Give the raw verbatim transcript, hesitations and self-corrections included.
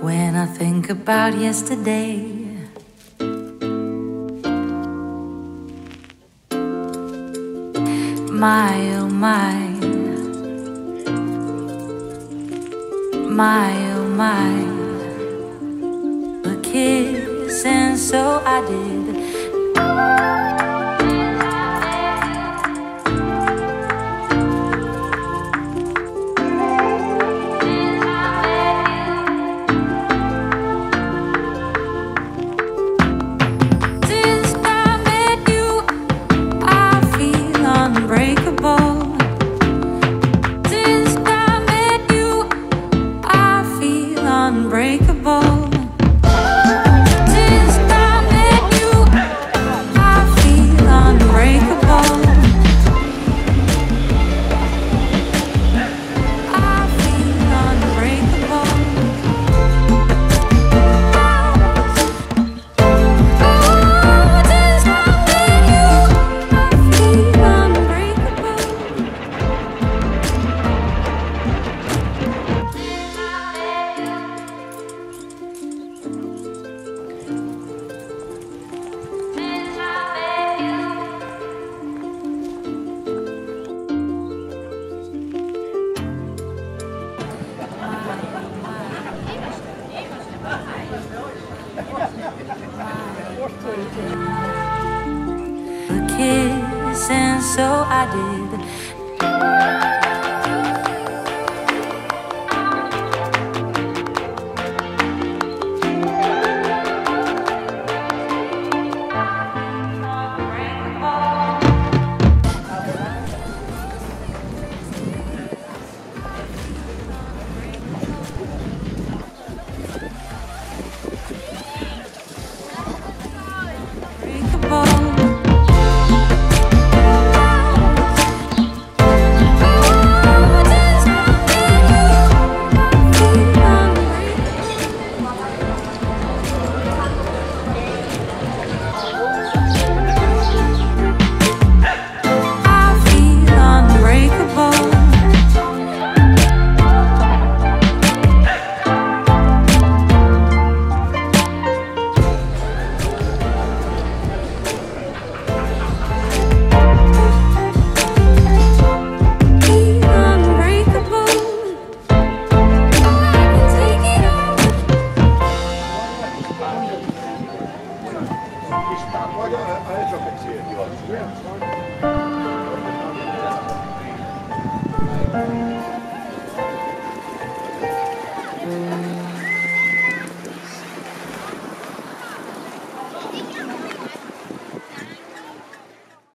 When I think about yesterday, my oh my, my oh my, a kiss and so I did. A kiss and so I did.